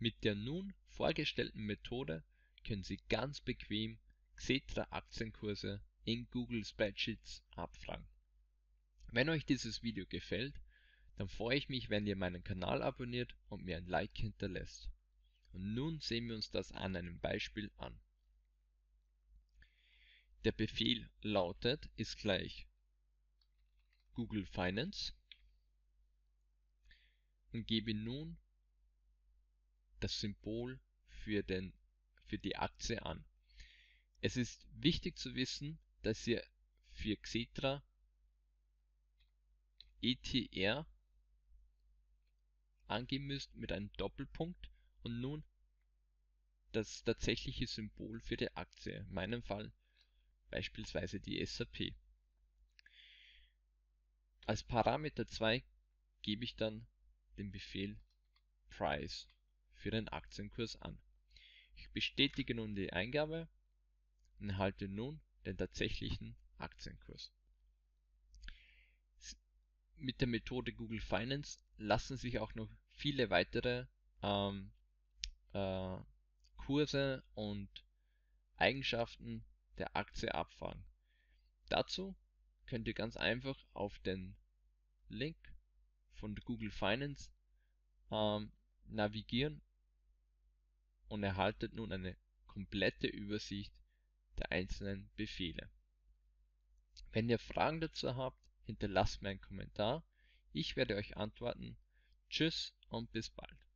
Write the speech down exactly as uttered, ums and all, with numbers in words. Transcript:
Mit der nun vorgestellten Methode können Sie ganz bequem Xetra-Aktienkurse in Google Spreadsheets abfragen. Wenn euch dieses Video gefällt, dann freue ich mich, wenn ihr meinen Kanal abonniert und mir ein Like hinterlässt. Und nun sehen wir uns das an einem Beispiel an. Der Befehl lautet, ist gleich Google Finance und gebe nun das Symbol für, den, für die Aktie an. Es ist wichtig zu wissen, dass ihr für Xetra E T R angeben müsst mit einem Doppelpunkt und nun das tatsächliche Symbol für die Aktie, in meinem Fall beispielsweise die S A P. Als Parameter zwei gebe ich dann den Befehl Price für den Aktienkurs an. Ich bestätige nun die Eingabe und erhalte nun den tatsächlichen Aktienkurs. Mit der Methode Google Finance lassen sich auch noch viele weitere ähm, äh, Kurse und Eigenschaften der Aktie abfragen. Dazu könnt ihr ganz einfach auf den Link von Google Finance ähm, navigieren und erhaltet nun eine komplette Übersicht der einzelnen Befehle. Wenn ihr Fragen dazu habt, hinterlasst mir einen Kommentar. Ich werde euch antworten. Tschüss und bis bald.